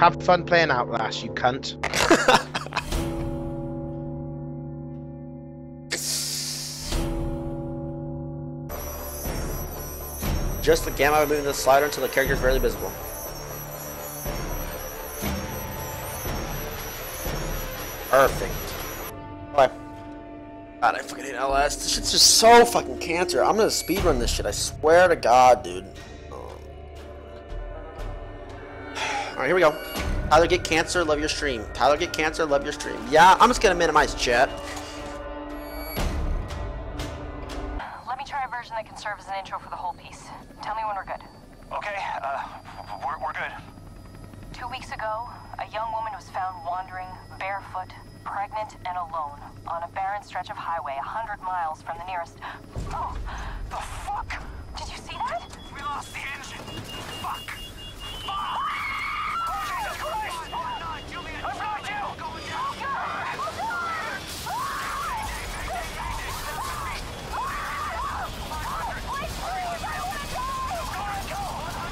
Have fun playing Outlast, you cunt. Just the gamma moving the slider until the character is barely visible. Perfect. Bye. God, I fucking hate LS. This shit's just so fucking cancer. I'm gonna speedrun this shit, I swear to God, dude. Alright, here we go. Tyler, get cancer, love your stream. Tyler, get cancer, love your stream. Yeah, I'm just gonna minimize chat. Let me try a version that can serve as an intro for the whole piece. Tell me when we're good. Okay, we're good. 2 weeks ago, a young woman was found wandering, barefoot, pregnant, and alone on a barren stretch of highway 100 miles from the nearest... Oh! The fuck? Did you see that? We lost the engine! Fuck! Fuck! Ah! Oh, Jesus Christ! Oh, God, I found you! Oh, God! Oh, God! Oh, please, please, I want to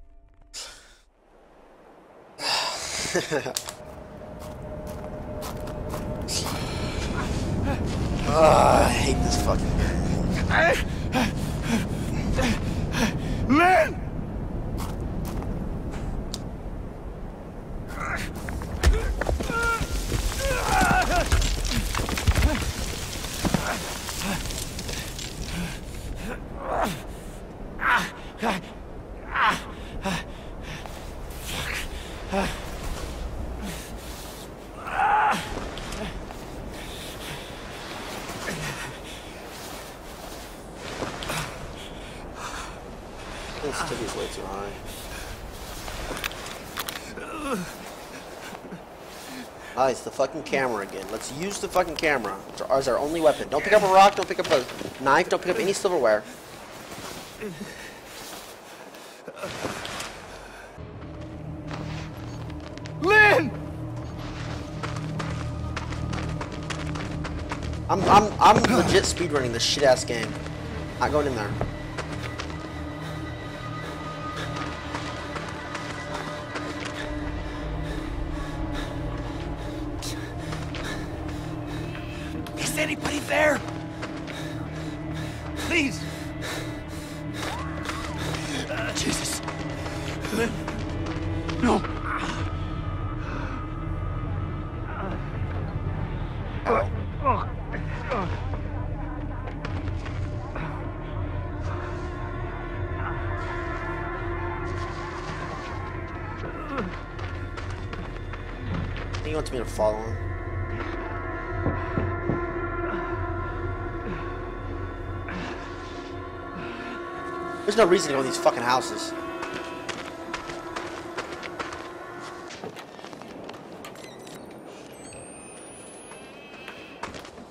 go! Go, go! I hate this fucking game. Lynn! Nice, the fucking camera again. Let's use the fucking camera. It's our only weapon. Don't pick up a rock, don't pick up a knife, don't pick up any silverware. Lynn! I'm legit speedrunning this shit ass game. Not going in there. There! Please! Jesus! No! He wants me to follow him. There's no reason to go in these fucking houses.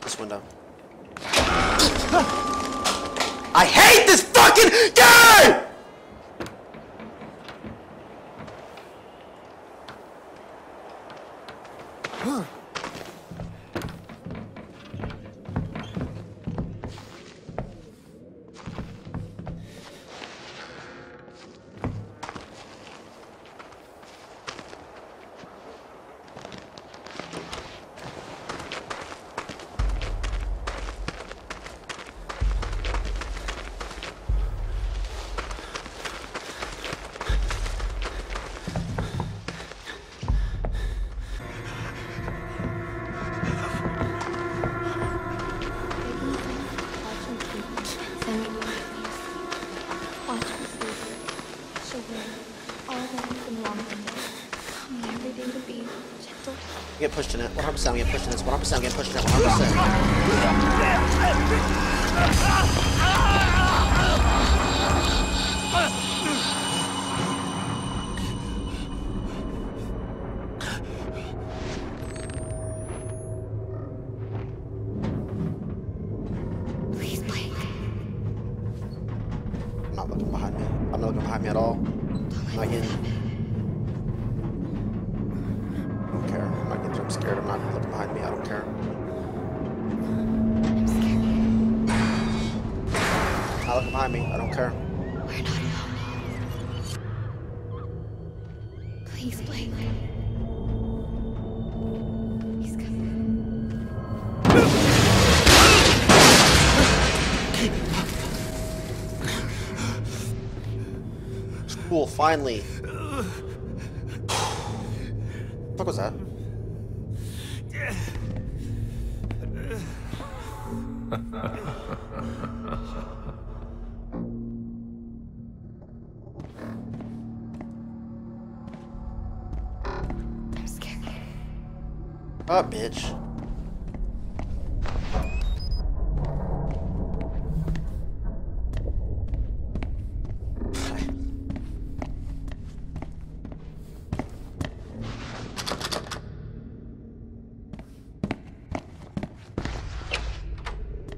This window. I hate this fucking game! Get pushed in it. 100%. Get pushed in this. 100%. Get pushed in it. 100%. Please, Blake. I'm not looking behind me. I'm not looking behind me at all. I'm not getting. I'm not gonna look behind me, I don't care. I'm scared. Not looking behind me, I don't care. We're not alone. Please, Blake. He's coming. Cool, finally. What was that? Ah, bitch.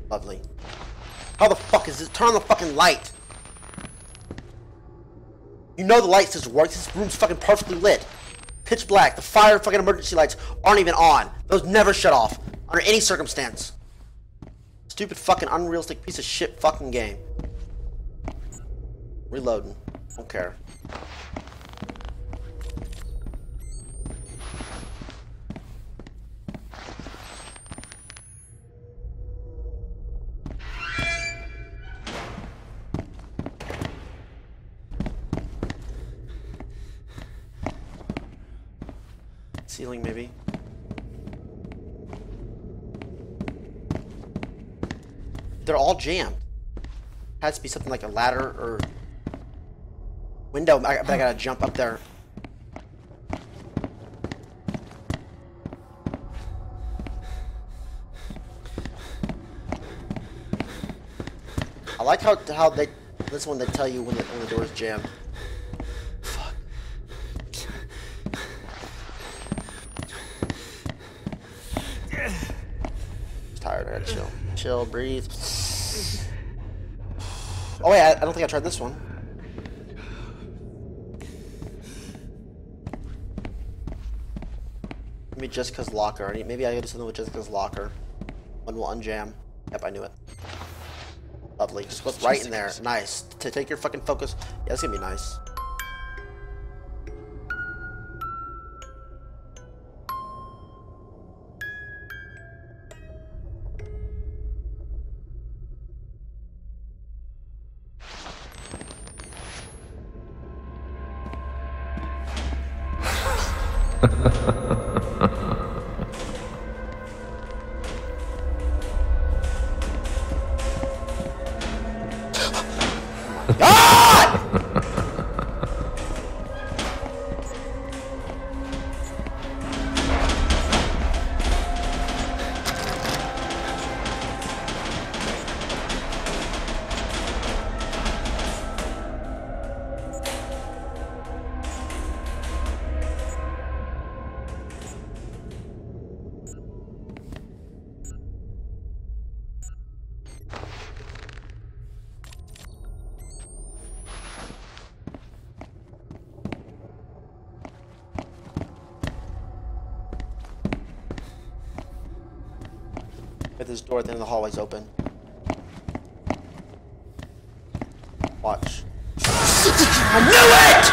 Lovely. How the fuck is this? Turn on the fucking light. You know the lights just work. This room's fucking perfectly lit. Pitch black. The fire and fucking emergency lights aren't even on. Those never shut off under any circumstance. Stupid fucking unrealistic piece of shit fucking game. Reloading. Don't care. Ceiling, maybe. They're all jammed. Has to be something like a ladder or window, but I gotta jump up there. I like how they they tell you when the door is jammed. Chill, breathe. Oh wait, I don't think I tried this one. Maybe Jessica's locker. Maybe I gotta do something with Jessica's locker. One will unjam. Yep, I knew it. Lovely. Just look right in there. Nice. To take your fucking focus. Yeah, that's gonna be nice. This door at the end of the hallway's open. Watch. I knew it!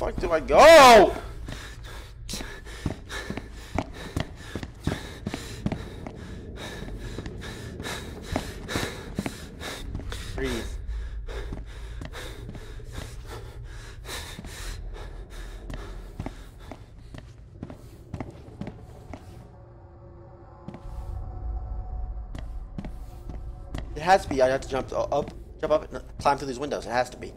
Fuck do I go? Breathe. It has to be. I have to jump up, and climb through these windows. It has to be.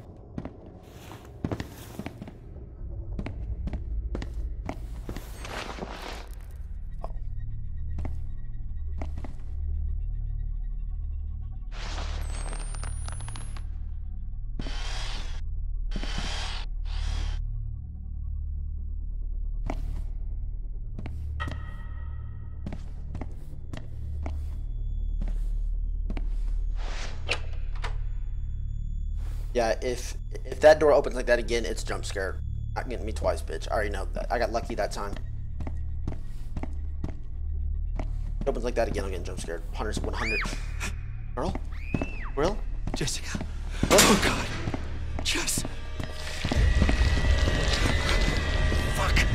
Yeah, if that door opens like that again, it's jump scared. Not getting me twice, bitch. I already know that. I got lucky that time. It opens like that again, I'm getting jump scared. 100. Earl? Earl? Jessica. Earl? Oh god. Jess. Fuck.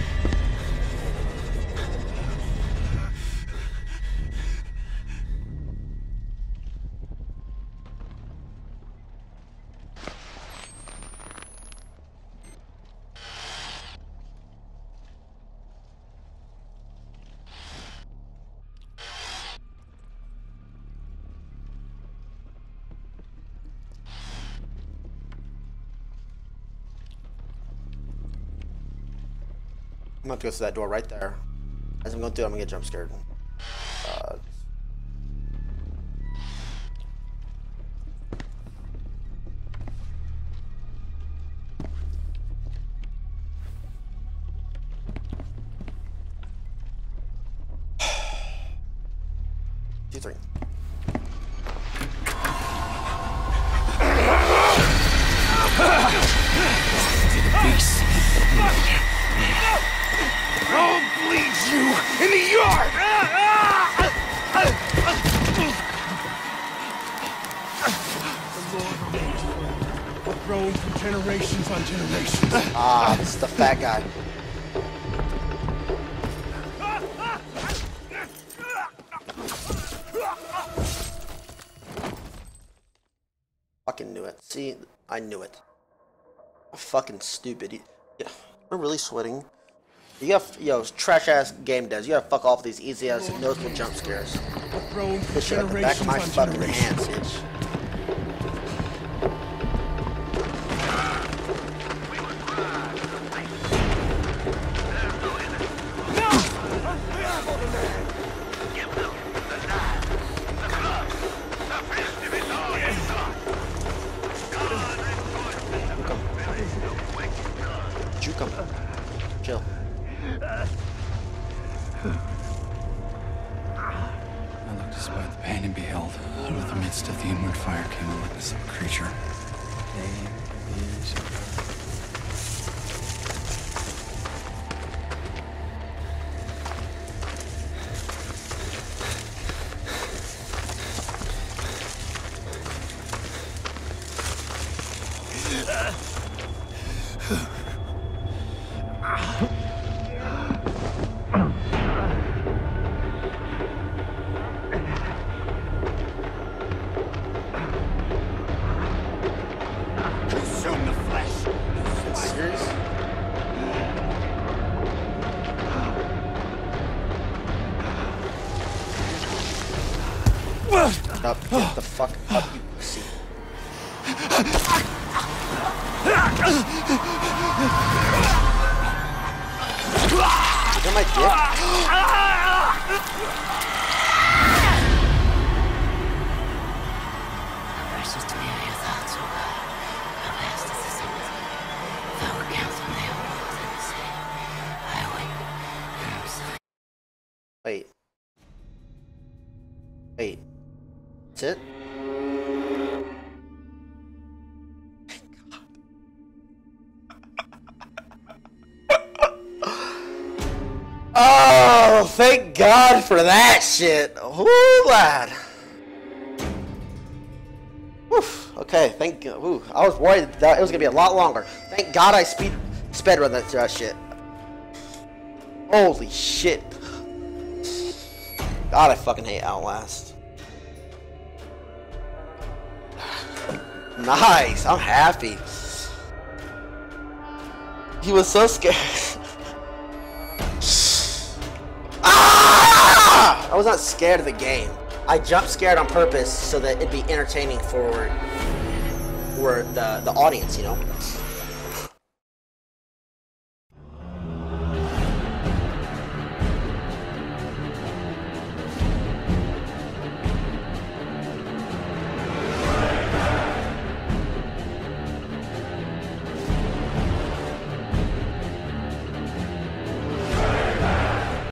I'm gonna have to go through that door right there. As I'm going through, I'm gonna get jump scared. T3. In the yard! The Lord grown from generations on generations. Ah, this is the fat guy. Fucking knew it. See, I knew it. I'm fucking stupid. Yeah, we're really sweating. You got, yo, trash ass game devs. You gotta fuck off these easy ass noticeable jump scares. This shit at the back of my fucking hands, bitch. Get the fuck up, you pussy. Is that my dick? Wait. That's it? Oh, thank God for that shit. Ooh, lad. Oof. Okay, thank God. Ooh, I was worried that it was gonna be a lot longer. Thank God I sped run that shit. Holy shit. God, I fucking hate Outlast. Nice, I'm happy. He was so scared. Ah! I was not scared of the game. I jump scared on purpose so that it'd be entertaining for the audience, you know.